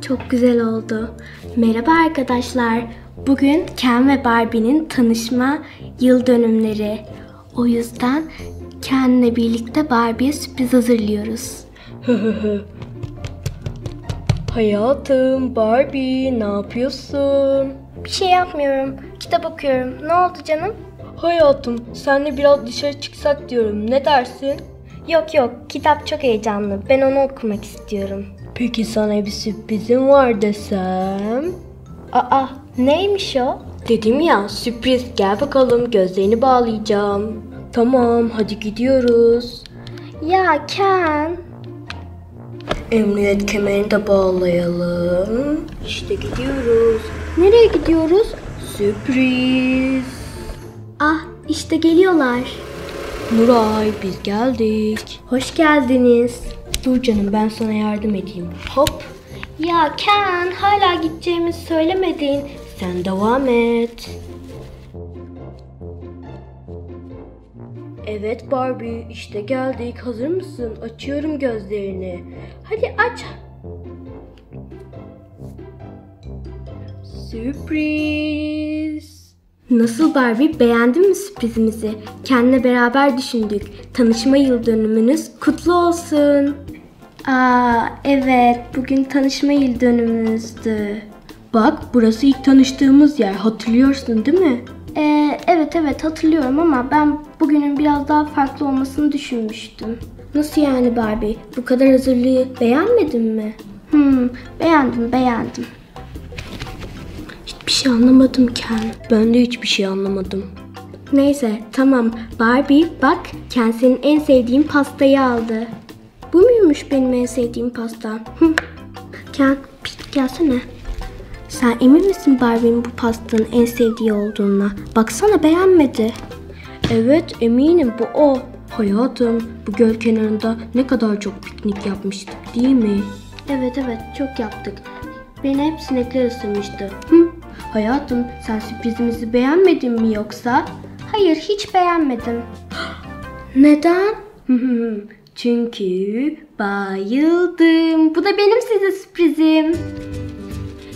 Çok güzel oldu. Merhaba arkadaşlar. Bugün Ken ve Barbie'nin tanışma yıl dönümleri. O yüzden Ken'le birlikte Barbie'ye sürpriz hazırlıyoruz. Hayatım, Barbie, ne yapıyorsun? Bir şey yapmıyorum. Kitap okuyorum. Ne oldu canım? Hayatım, seninle biraz dışarı çıksak diyorum. Ne dersin? Yok yok, kitap çok heyecanlı. Ben onu okumak istiyorum. Peki sana bir sürprizim var desem? Aa, neymiş o? Dedim ya, sürpriz. Gel bakalım, gözlerini bağlayacağım. Tamam, hadi gidiyoruz. Ya Ken. Emniyet kemerini de bağlayalım. İşte gidiyoruz. Nereye gidiyoruz? Sürpriz. Ah, işte geliyorlar. Nuray, biz geldik. Hoş geldiniz. Dur canım, ben sana yardım edeyim. Hop. Ya Ken, hala gideceğimizi söylemedin. Sen devam et. Evet Barbie, işte geldik. Hazır mısın? Açıyorum gözlerini. Hadi aç. Sürpriz. Nasıl Barbie? Beğendin mi sürprizimizi? Ken'le beraber düşündük. Tanışma yıl dönümünüz kutlu olsun. Aa, evet. Bugün tanışma yıl dönümümüzdü. Bak, burası ilk tanıştığımız yer. Hatırlıyorsun değil mi? Evet hatırlıyorum ama ben bugünün biraz daha farklı olmasını düşünmüştüm. Nasıl yani Barbie? Bu kadar hazırlığı beğenmedin mi? Beğendim. Hiçbir şey anlamadım Ken. Ben de hiçbir şey anlamadım. Neyse tamam Barbie, bak Ken senin en sevdiğin pastayı aldı. Bu muymuş benim en sevdiğim pasta? Ken gelsene. Sen emin misin Barbie'nin bu pastanın en sevdiği olduğuna? Baksana beğenmedi. Evet eminim, bu o. Hayatım, bu göl kenarında ne kadar çok piknik yapmıştık değil mi? Evet çok yaptık. Beni hep sinekler ısırmıştı. Hayatım, sen sürprizimizi beğenmedin mi yoksa? Hayır, hiç beğenmedim. Neden? Çünkü bayıldım. Bu da benim size sürprizim.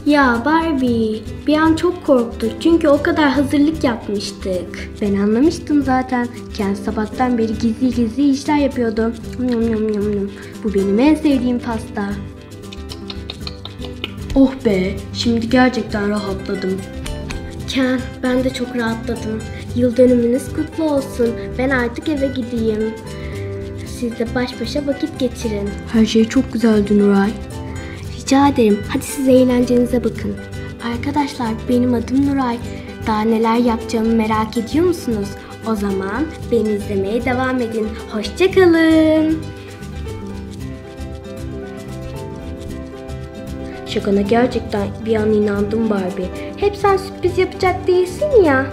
Ya Barbie, bir an çok korktuk çünkü o kadar hazırlık yapmıştık. Ben anlamıştım zaten. Ken sabahtan beri gizli gizli işler yapıyordu. Bu benim en sevdiğim pasta. Oh be, şimdi gerçekten rahatladım. Ken, ben de çok rahatladım. Yıl dönümünüz kutlu olsun. Ben artık eve gideyim. Siz de baş başa vakit geçirin. Her şey çok güzeldi Nuray. Rica ederim. Hadi siz eğlencenize bakın. Arkadaşlar, benim adım Nuray. Daha neler yapacağımı merak ediyor musunuz? O zaman beni izlemeye devam edin. Hoşça kalın. Şakana gerçekten bir an inandım Barbie. Hep sen sürpriz yapacak değilsin ya.